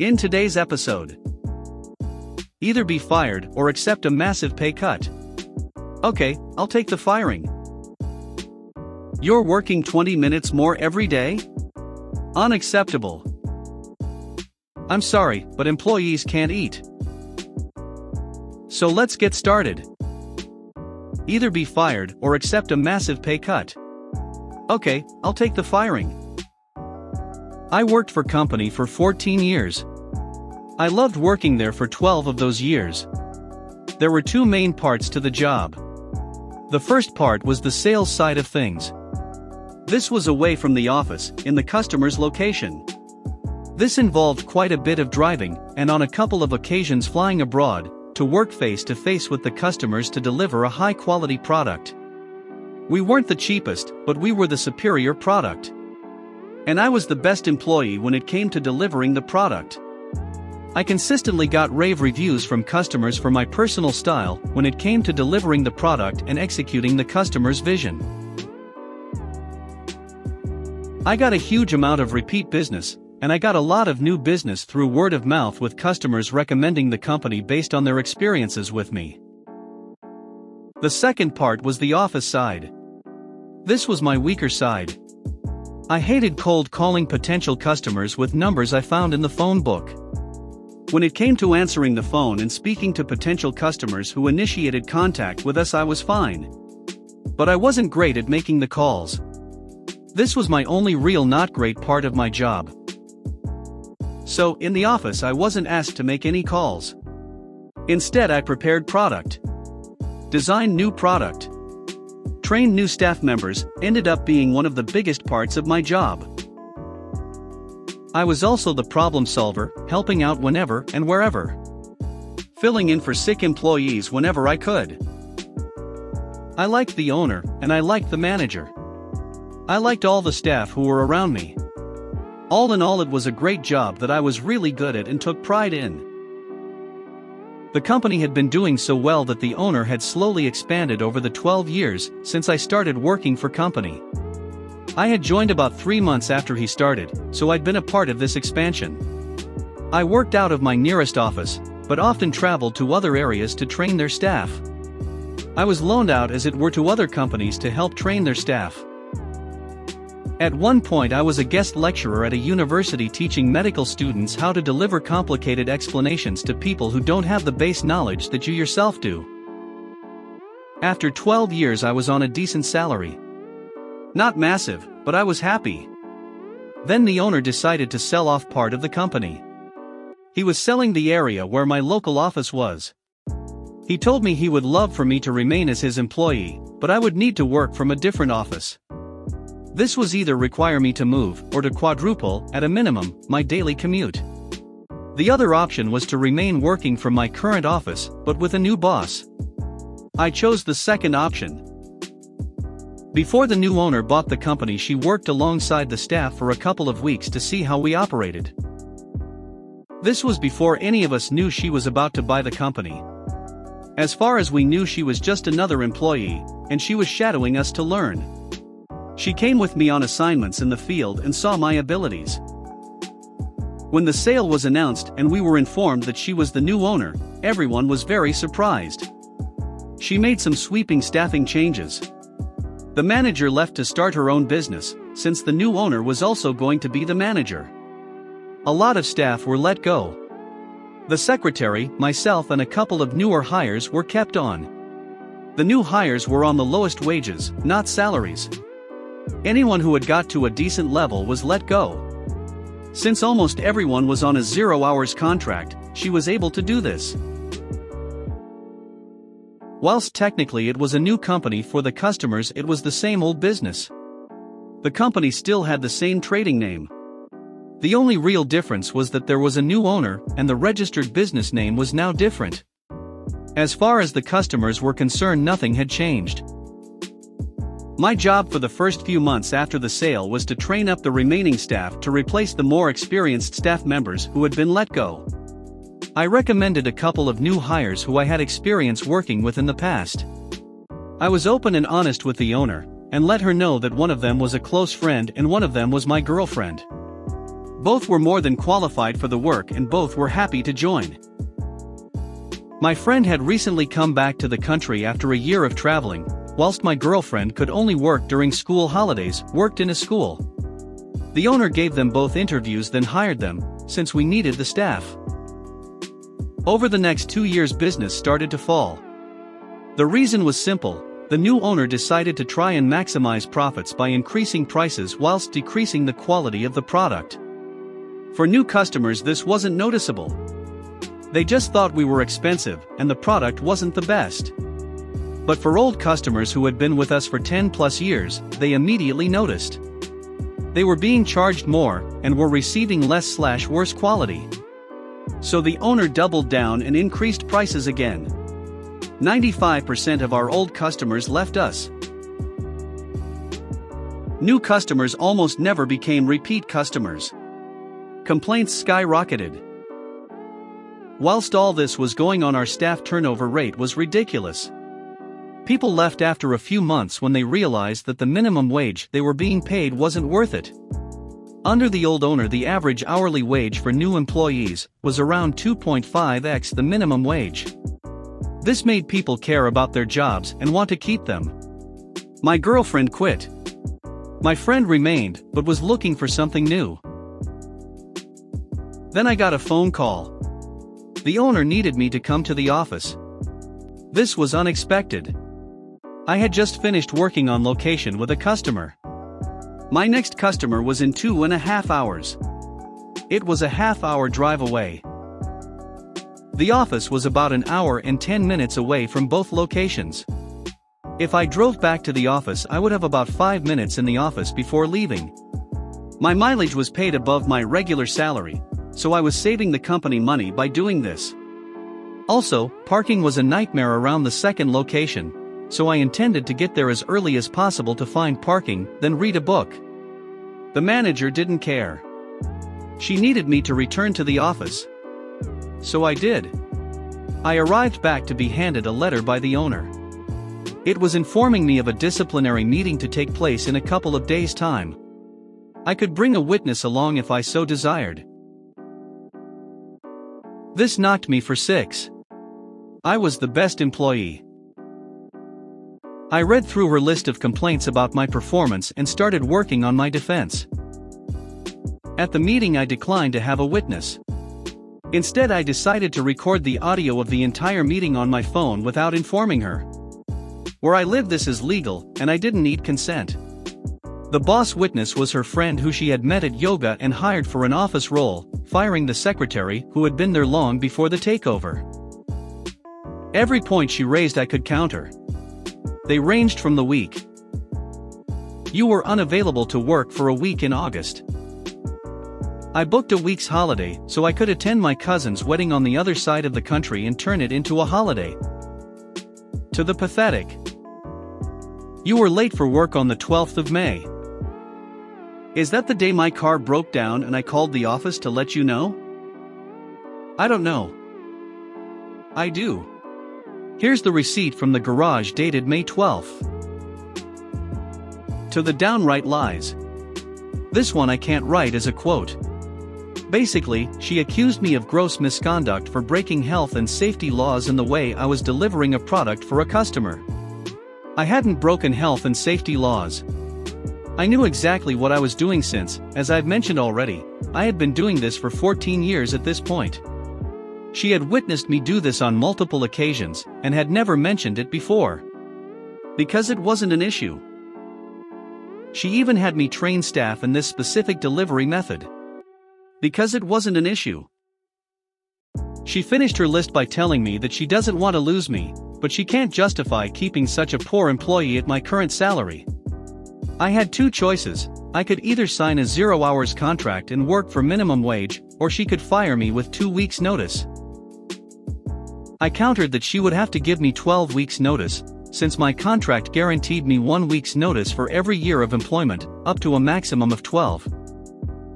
In today's episode, either be fired or accept a massive pay cut. Okay, I'll take the firing. You're working 20 minutes more every day? Unacceptable. I'm sorry, but employees can't eat. So let's get started. Either be fired or accept a massive pay cut. Okay, I'll take the firing. I worked for company for 14 years. I loved working there for 12 of those years. There were two main parts to the job. The first part was the sales side of things. This was away from the office, in the customer's location. This involved quite a bit of driving, and on a couple of occasions flying abroad, to work face-to-face with the customers to deliver a high-quality product. We weren't the cheapest, but we were the superior product. And I was the best employee when it came to delivering the product. I consistently got rave reviews from customers for my personal style when it came to delivering the product and executing the customer's vision. I got a huge amount of repeat business, and I got a lot of new business through word of mouth with customers recommending the company based on their experiences with me. The second part was the office side. This was my weaker side. I hated cold calling potential customers with numbers I found in the phone book. When it came to answering the phone and speaking to potential customers who initiated contact with us, I was fine. But I wasn't great at making the calls. This was my only real not great part of my job. So, in the office I wasn't asked to make any calls. Instead I prepared product, designed new product, trained new staff members, ended up being one of the biggest parts of my job. I was also the problem solver, helping out whenever and wherever, filling in for sick employees whenever I could. I liked the owner, and I liked the manager. I liked all the staff who were around me. All in all, it was a great job that I was really good at and took pride in. The company had been doing so well that the owner had slowly expanded over the 12 years since I started working for company. I had joined about 3 months after he started, so I'd been a part of this expansion. I worked out of my nearest office, but often traveled to other areas to train their staff. I was loaned out as it were to other companies to help train their staff. At one point I was a guest lecturer at a university teaching medical students how to deliver complicated explanations to people who don't have the base knowledge that you yourself do. After 12 years I was on a decent salary. Not massive, but I was happy. Then the owner decided to sell off part of the company. He was selling the area where my local office was. He told me he would love for me to remain as his employee, but I would need to work from a different office. This was either require me to move, or to quadruple, at a minimum, my daily commute. The other option was to remain working from my current office, but with a new boss. I chose the second option. Before the new owner bought the company, she worked alongside the staff for a couple of weeks to see how we operated. This was before any of us knew she was about to buy the company. As far as we knew, she was just another employee, and she was shadowing us to learn. She came with me on assignments in the field and saw my abilities. When the sale was announced and we were informed that she was the new owner, everyone was very surprised. She made some sweeping staffing changes. The manager left to start her own business, since the new owner was also going to be the manager. A lot of staff were let go. The secretary, myself, and a couple of newer hires were kept on. The new hires were on the lowest wages, not salaries. Anyone who had got to a decent level was let go. Since almost everyone was on a 0 hours contract, she was able to do this. Whilst technically it was a new company, for the customers it was the same old business. The company still had the same trading name. The only real difference was that there was a new owner and the registered business name was now different. As far as the customers were concerned, nothing had changed. My job for the first few months after the sale was to train up the remaining staff to replace the more experienced staff members who had been let go. I recommended a couple of new hires who I had experience working with in the past. I was open and honest with the owner, and let her know that one of them was a close friend and one of them was my girlfriend. Both were more than qualified for the work and both were happy to join. My friend had recently come back to the country after a year of traveling, whilst my girlfriend could only work during school holidays, worked in a school. The owner gave them both interviews then hired them, since we needed the staff. Over the next 2 years business started to fall. The reason was simple, the new owner decided to try and maximize profits by increasing prices whilst decreasing the quality of the product. For new customers this wasn't noticeable. They just thought we were expensive and the product wasn't the best. But for old customers who had been with us for 10+ years, they immediately noticed. They were being charged more and were receiving less/worse quality. So the owner doubled down and increased prices again. 95% of our old customers left us. New customers almost never became repeat customers. Complaints skyrocketed. Whilst all this was going on, our staff turnover rate was ridiculous. People left after a few months when they realized that the minimum wage they were being paid wasn't worth it. Under the old owner, the average hourly wage for new employees was around 2.5x the minimum wage. This made people care about their jobs and want to keep them. My girlfriend quit. My friend remained, but was looking for something new. Then I got a phone call. The owner needed me to come to the office. This was unexpected. I had just finished working on location with a customer. My next customer was in 2.5 hours. It was a half-hour drive away. The office was about an hour and 10 minutes away from both locations. If I drove back to the office, I would have about 5 minutes in the office before leaving. My mileage was paid above my regular salary, so I was saving the company money by doing this. Also, parking was a nightmare around the second location, so I intended to get there as early as possible to find parking, then read a book. The manager didn't care. She needed me to return to the office. So I did. I arrived back to be handed a letter by the owner. It was informing me of a disciplinary meeting to take place in a couple of days' time. I could bring a witness along if I so desired. This knocked me for 6. I was the best employee. I read through her list of complaints about my performance and started working on my defense. At the meeting, I declined to have a witness. Instead, I decided to record the audio of the entire meeting on my phone without informing her. Where I live, this is legal, and I didn't need consent. The boss witness was her friend who she had met at yoga and hired for an office role, firing the secretary who had been there long before the takeover. Every point she raised, I could counter. They ranged from the week. You were unavailable to work for a week in August. I booked a week's holiday so I could attend my cousin's wedding on the other side of the country and turn it into a holiday. To the pathetic. You were late for work on the 12th of May. Is that the day my car broke down and I called the office to let you know? I don't know. I do. Here's the receipt from the garage dated May 12th. To the downright lies. This one I can't write as a quote. Basically, she accused me of gross misconduct for breaking health and safety laws in the way I was delivering a product for a customer. I hadn't broken health and safety laws. I knew exactly what I was doing since, as I've mentioned already, I had been doing this for 14 years at this point. She had witnessed me do this on multiple occasions and had never mentioned it before. Because it wasn't an issue. She even had me train staff in this specific delivery method. Because it wasn't an issue. She finished her list by telling me that she doesn't want to lose me, but she can't justify keeping such a poor employee at my current salary. I had 2 choices. I could either sign a 0 hours contract and work for minimum wage, or she could fire me with 2 weeks' notice. I countered that she would have to give me 12 weeks' notice, since my contract guaranteed me 1 week's notice for every year of employment, up to a maximum of 12.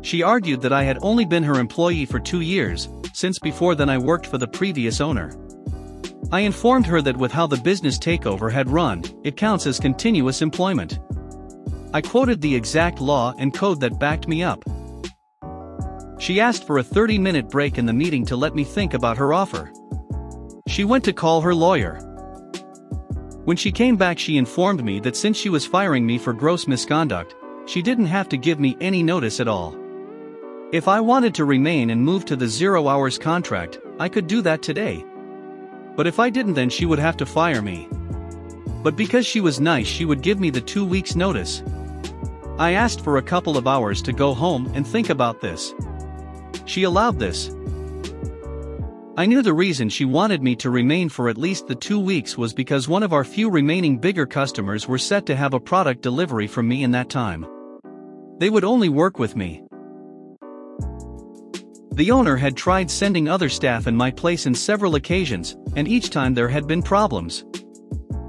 She argued that I had only been her employee for 2 years, since before then I worked for the previous owner. I informed her that with how the business takeover had run, it counts as continuous employment. I quoted the exact law and code that backed me up. She asked for a 30-minute break in the meeting to let me think about her offer. She went to call her lawyer. When she came back, she informed me that since she was firing me for gross misconduct, she didn't have to give me any notice at all. If I wanted to remain and move to the 0 hours contract, I could do that today. But if I didn't, then she would have to fire me. But because she was nice, she would give me the 2 weeks' notice. I asked for a couple of hours to go home and think about this. She allowed this. I knew the reason she wanted me to remain for at least the 2 weeks was because one of our few remaining bigger customers were set to have a product delivery from me in that time. They would only work with me. The owner had tried sending other staff in my place on several occasions, and each time there had been problems.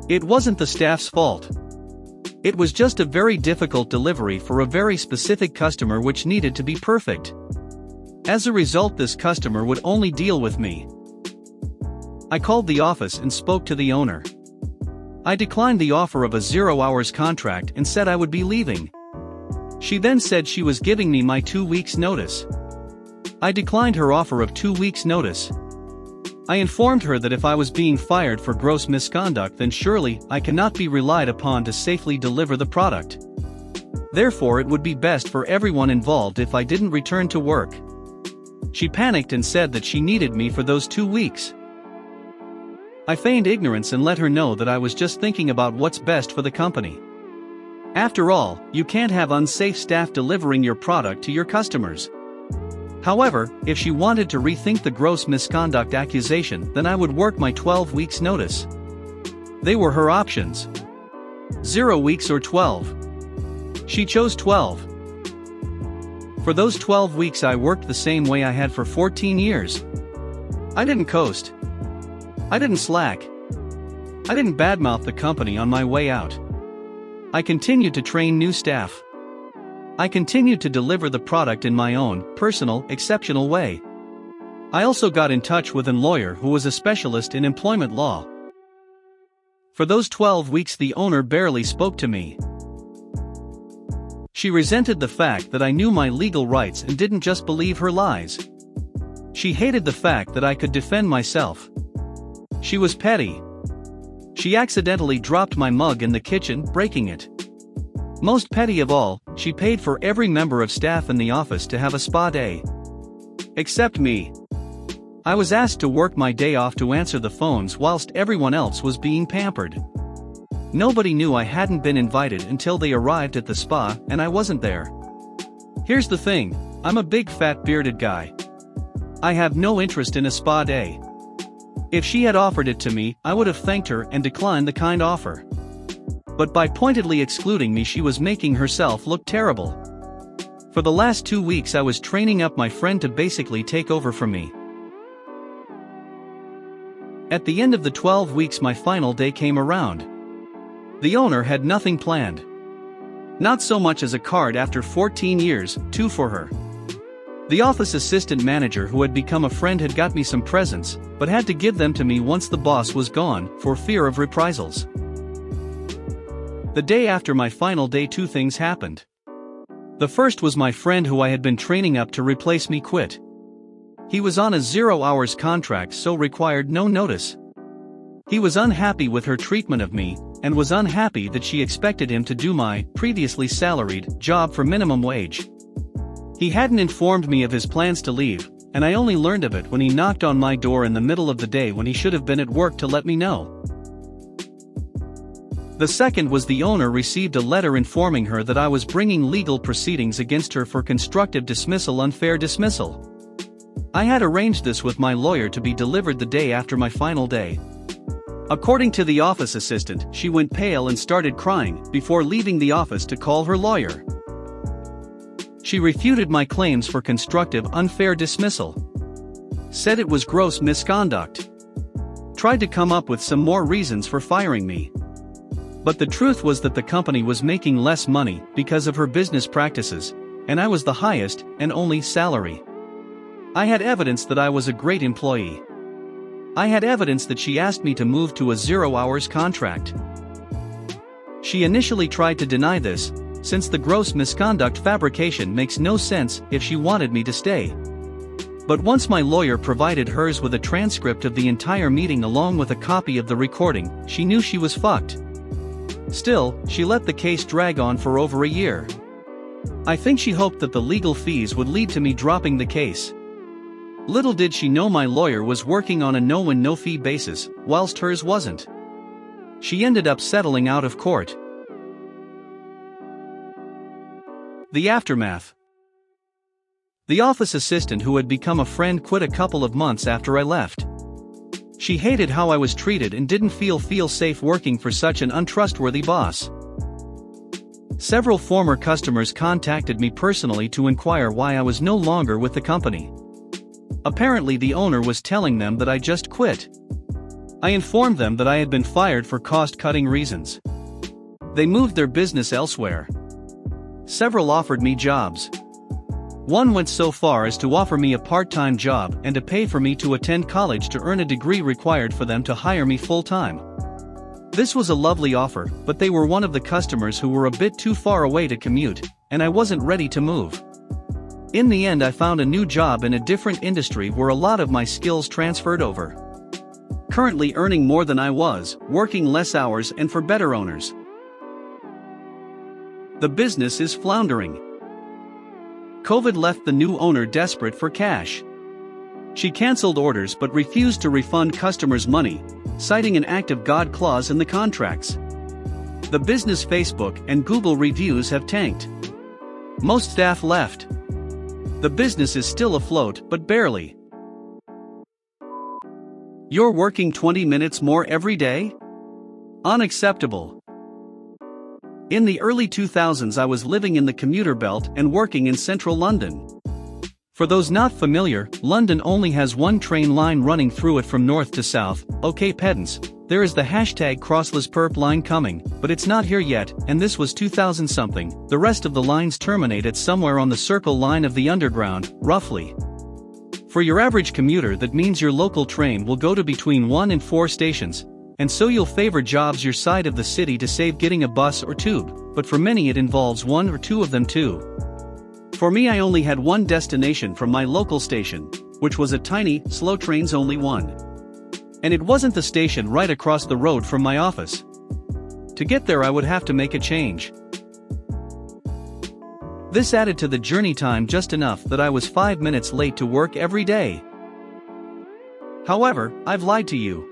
It wasn't the staff's fault. It was just a very difficult delivery for a very specific customer which needed to be perfect. As a result, this customer would only deal with me. I called the office and spoke to the owner. I declined the offer of a 0 hours contract and said I would be leaving. She then said she was giving me my 2 weeks' notice. I declined her offer of 2 weeks' notice. I informed her that if I was being fired for gross misconduct, then surely I cannot be relied upon to safely deliver the product. Therefore, it would be best for everyone involved if I didn't return to work. She panicked and said that she needed me for those 2 weeks. I feigned ignorance and let her know that I was just thinking about what's best for the company. After all, you can't have unsafe staff delivering your product to your customers. However, if she wanted to rethink the gross misconduct accusation, then I would work my 12 weeks' notice. They were her options. 0 weeks or 12. She chose 12. For those 12 weeks I worked the same way I had for 14 years. I didn't coast. I didn't slack. I didn't badmouth the company on my way out. I continued to train new staff. I continued to deliver the product in my own, personal, exceptional way. I also got in touch with a lawyer who was a specialist in employment law. For those 12 weeks the owner barely spoke to me. She resented the fact that I knew my legal rights and didn't just believe her lies. She hated the fact that I could defend myself. She was petty. She accidentally dropped my mug in the kitchen, breaking it. Most petty of all, she paid for every member of staff in the office to have a spa day. Except me. I was asked to work my day off to answer the phones whilst everyone else was being pampered. Nobody knew I hadn't been invited until they arrived at the spa and I wasn't there. Here's the thing, I'm a big fat bearded guy. I have no interest in a spa day. If she had offered it to me, I would have thanked her and declined the kind offer. But by pointedly excluding me, she was making herself look terrible. For the last 2 weeks I was training up my friend to basically take over from me. At the end of the 12 weeks my final day came around. The owner had nothing planned. Not so much as a card after 14 years, two for her. The office assistant manager who had become a friend had got me some presents, but had to give them to me once the boss was gone, for fear of reprisals. The day after my final day, two things happened. The first was my friend who I had been training up to replace me quit. He was on a 0 hours contract, so required no notice. He was unhappy with her treatment of me, and was unhappy that she expected him to do my previously salaried job for minimum wage. He hadn't informed me of his plans to leave, and I only learned of it when he knocked on my door in the middle of the day when he should have been at work to let me know. The second was the owner received a letter informing her that I was bringing legal proceedings against her for constructive dismissal, unfair dismissal. I had arranged this with my lawyer to be delivered the day after my final day. According to the office assistant, she went pale and started crying before leaving the office to call her lawyer. She refuted my claims for constructive unfair dismissal, said it was gross misconduct, tried to come up with some more reasons for firing me. But the truth was that the company was making less money because of her business practices, and I was the highest and only salary. I had evidence that I was a great employee. I had evidence that she asked me to move to a 0 hours contract. She initially tried to deny this, since the gross misconduct fabrication makes no sense if she wanted me to stay. But once my lawyer provided hers with a transcript of the entire meeting along with a copy of the recording, she knew she was fucked. Still, she let the case drag on for over a year. I think she hoped that the legal fees would lead to me dropping the case. Little did she know my lawyer was working on a no-win no-fee basis, whilst hers wasn't. She ended up settling out of court. The aftermath. The office assistant who had become a friend quit a couple of months after I left. She hated how I was treated and didn't feel safe working for such an untrustworthy boss. Several former customers contacted me personally to inquire why I was no longer with the company. Apparently the owner was telling them that I just quit. I informed them that I had been fired for cost-cutting reasons. They moved their business elsewhere. Several offered me jobs. One went so far as to offer me a part-time job and to pay for me to attend college to earn a degree required for them to hire me full-time. This was a lovely offer, but they were one of the customers who were a bit too far away to commute, and I wasn't ready to move. In the end, I found a new job in a different industry where a lot of my skills transferred over. Currently earning more than I was, working less hours and for better owners. The business is floundering. COVID left the new owner desperate for cash. She canceled orders but refused to refund customers' money, citing an act of God clause in the contracts. The business Facebook and Google reviews have tanked. Most staff left. The business is still afloat but barely. You're working 20 minutes more every day? Unacceptable. In the early 2000s, I was living in the commuter belt and working in central London. For those not familiar, London only has one train line running through it from north to south. Okay, pedants, there is the #crosslessperp line coming, but it's not here yet, and this was 2000-something, the rest of the lines terminate at somewhere on the Circle line of the Underground, roughly. For your average commuter, that means your local train will go to between 1 and 4 stations, and so you'll favor jobs your side of the city to save getting a bus or tube, but for many it involves one or two of them too. For me, I only had one destination from my local station, which was a tiny, slow train's only one. And it wasn't the station right across the road from my office. To get there I would have to make a change. This added to the journey time just enough that I was 5 minutes late to work every day. However, I've lied to you.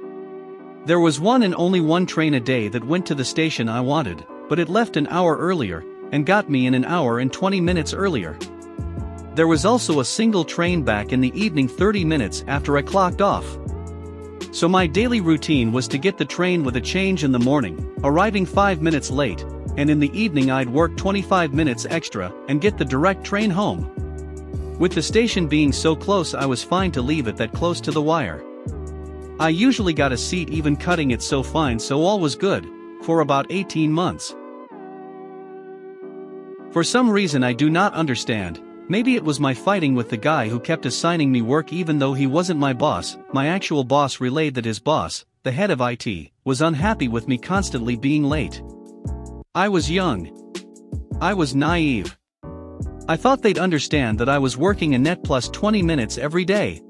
There was one and only one train a day that went to the station I wanted, but it left an hour earlier, and got me in an hour and 20 minutes earlier. There was also a single train back in the evening 30 minutes after I clocked off. So my daily routine was to get the train with a change in the morning, arriving 5 minutes late, and in the evening I'd work 25 minutes extra and get the direct train home. With the station being so close, I was fine to leave it that close to the wire. I usually got a seat even cutting it so fine, so all was good, for about 18 months. For some reason I do not understand, maybe it was my fighting with the guy who kept assigning me work even though he wasn't my boss. My actual boss relayed that his boss, the head of IT, was unhappy with me constantly being late. I was young. I was naive. I thought they'd understand that I was working a net plus 20 minutes every day.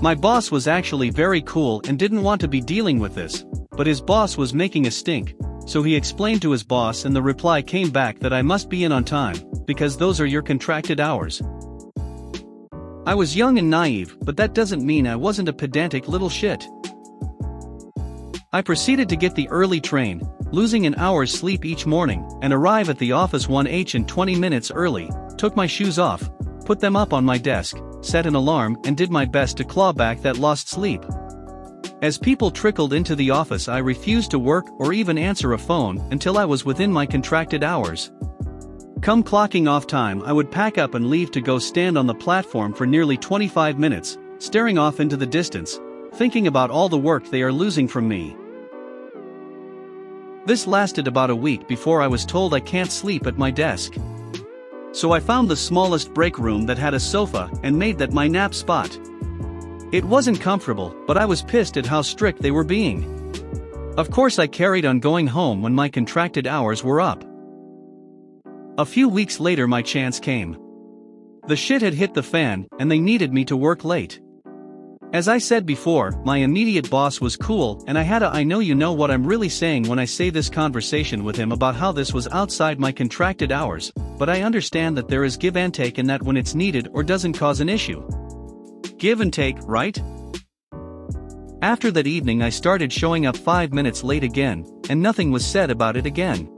My boss was actually very cool and didn't want to be dealing with this, but his boss was making a stink, so he explained to his boss and the reply came back that I must be in on time, because those are your contracted hours. I was young and naive, but that doesn't mean I wasn't a pedantic little shit. I proceeded to get the early train, losing an hour's sleep each morning, and arrive at the office 1h and 20 minutes early, took my shoes off, put them up on my desk, set an alarm and did my best to claw back that lost sleep. As people trickled into the office, I refused to work or even answer a phone until I was within my contracted hours. Come clocking off time, I would pack up and leave to go stand on the platform for nearly 25 minutes, staring off into the distance, thinking about all the work they are losing from me. This lasted about a week before I was told I can't sleep at my desk. So I found the smallest break room that had a sofa and made that my nap spot. It wasn't comfortable, but I was pissed at how strict they were being. Of course I carried on going home when my contracted hours were up. A few weeks later my chance came. The shit had hit the fan, and they needed me to work late. As I said before, my immediate boss was cool, and I had a I know you know what I'm really saying when I say this conversation with him about how this was outside my contracted hours, but I understand that there is give and take and that when it's needed or doesn't cause an issue. Give and take, right? After that evening I started showing up 5 minutes late again, and nothing was said about it again.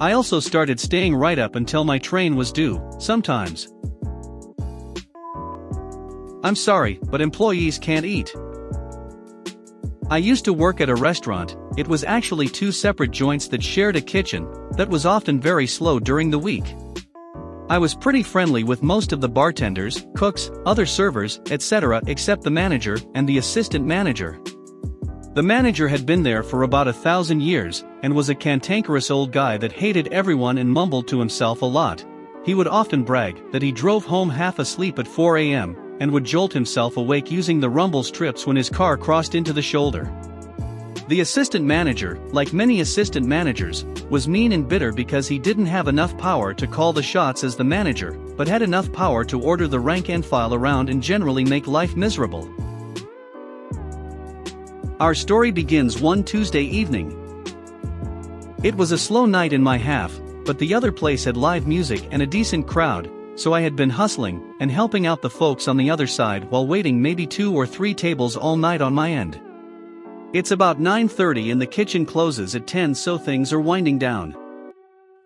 I also started staying right up until my train was due, sometimes. I'm sorry, but employees can't eat. I used to work at a restaurant. It was actually two separate joints that shared a kitchen, that was often very slow during the week. I was pretty friendly with most of the bartenders, cooks, other servers, etc., except the manager and the assistant manager. The manager had been there for about 1,000 years, and was a cantankerous old guy that hated everyone and mumbled to himself a lot. He would often brag that he drove home half asleep at 4 a.m., and would jolt himself awake using the rumble strips when his car crossed into the shoulder. The assistant manager, like many assistant managers, was mean and bitter because he didn't have enough power to call the shots as the manager, but had enough power to order the rank and file around and generally make life miserable. Our story begins one Tuesday evening. It was a slow night in my half, but the other place had live music and a decent crowd, so I had been hustling and helping out the folks on the other side while waiting maybe 2 or 3 tables all night on my end. It's about 9:30 and the kitchen closes at 10, so things are winding down.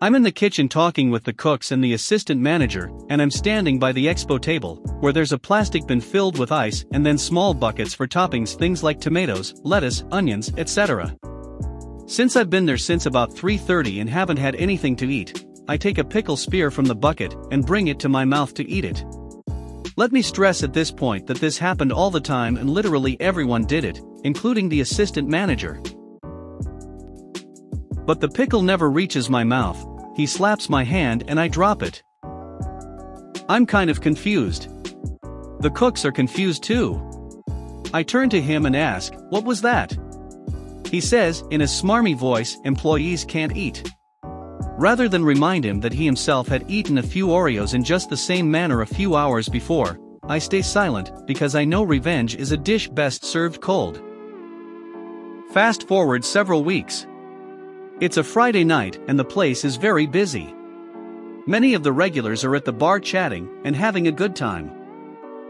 I'm in the kitchen talking with the cooks and the assistant manager, and I'm standing by the expo table, where there's a plastic bin filled with ice and then small buckets for toppings, things like tomatoes, lettuce, onions, etc. Since I've been there since about 3:30 and haven't had anything to eat, I take a pickle spear from the bucket and bring it to my mouth to eat it. Let me stress at this point that this happened all the time and literally everyone did it, including the assistant manager. But the pickle never reaches my mouth, he slaps my hand and I drop it. I'm kind of confused. The cooks are confused too. I turn to him and ask, "What was that?" He says, in a smarmy voice, "Employees can't eat." Rather than remind him that he himself had eaten a few Oreos in just the same manner a few hours before, I stay silent, because I know revenge is a dish best served cold. Fast forward several weeks. It's a Friday night, and the place is very busy. Many of the regulars are at the bar chatting and having a good time.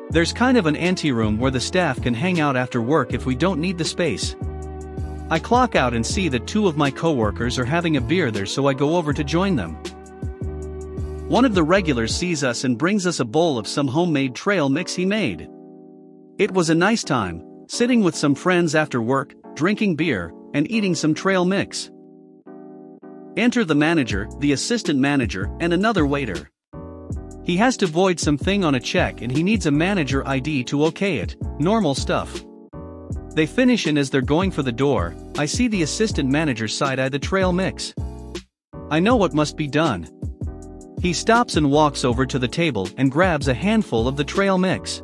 There's kind of an anteroom where the staff can hang out after work if we don't need the space. I clock out and see that 2 of my coworkers are having a beer there, so I go over to join them. One of the regulars sees us and brings us a bowl of some homemade trail mix he made. It was a nice time, sitting with some friends after work, drinking beer, and eating some trail mix. Enter the manager, the assistant manager, and another waiter. He has to void something on a check and he needs a manager ID to okay it, normal stuff. They finish, and as they're going for the door, I see the assistant manager side-eye the trail mix. I know what must be done. He stops and walks over to the table and grabs a handful of the trail mix.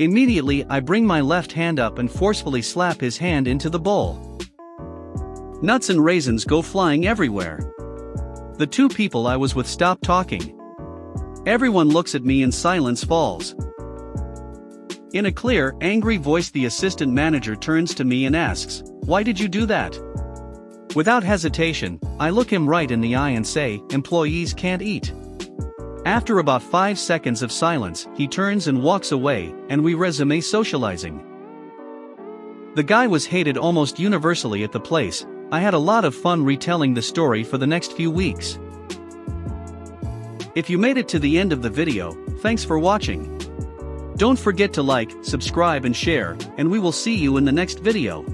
Immediately I bring my left hand up and forcefully slap his hand into the bowl. Nuts and raisins go flying everywhere. The 2 people I was with stop talking. Everyone looks at me and silence falls. In a clear, angry voice, the assistant manager turns to me and asks, "Why did you do that?" Without hesitation, I look him right in the eye and say, "Employees can't eat." After about 5 seconds of silence, he turns and walks away, and we resume socializing. The guy was hated almost universally at the place. I had a lot of fun retelling the story for the next few weeks. If you made it to the end of the video, thanks for watching. Don't forget to like, subscribe and share, and we will see you in the next video.